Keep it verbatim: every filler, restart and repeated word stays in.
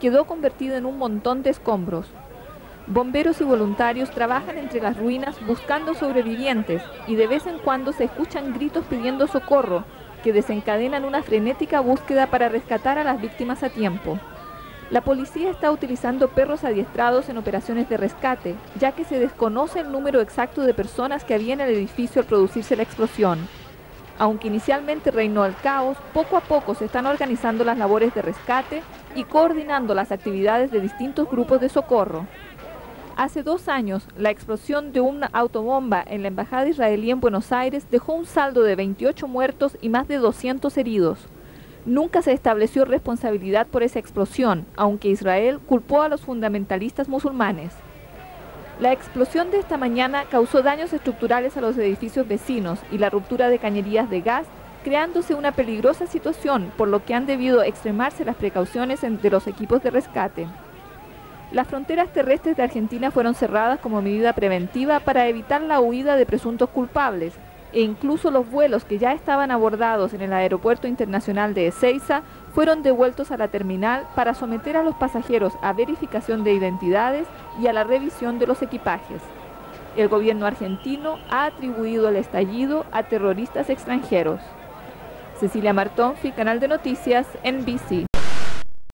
quedó convertido en un montón de escombros. Bomberos y voluntarios trabajan entre las ruinas buscando sobrevivientes y de vez en cuando se escuchan gritos pidiendo socorro que desencadenan una frenética búsqueda para rescatar a las víctimas a tiempo. La policía está utilizando perros adiestrados en operaciones de rescate, ya que se desconoce el número exacto de personas que había en el edificio al producirse la explosión. Aunque inicialmente reinó el caos, poco a poco se están organizando las labores de rescate y coordinando las actividades de distintos grupos de socorro. Hace dos años, la explosión de una autobomba en la Embajada Israelí en Buenos Aires dejó un saldo de veintiocho muertos y más de doscientos heridos. Nunca se estableció responsabilidad por esa explosión, aunque Israel culpó a los fundamentalistas musulmanes. La explosión de esta mañana causó daños estructurales a los edificios vecinos y la ruptura de cañerías de gas, creándose una peligrosa situación, por lo que han debido extremarse las precauciones de los equipos de rescate. Las fronteras terrestres de Argentina fueron cerradas como medida preventiva para evitar la huida de presuntos culpables, e incluso los vuelos que ya estaban abordados en el Aeropuerto Internacional de Ezeiza fueron devueltos a la terminal para someter a los pasajeros a verificación de identidades y a la revisión de los equipajes. El gobierno argentino ha atribuido el estallido a terroristas extranjeros. Cecilia Martón, Canal de Noticias, N B C.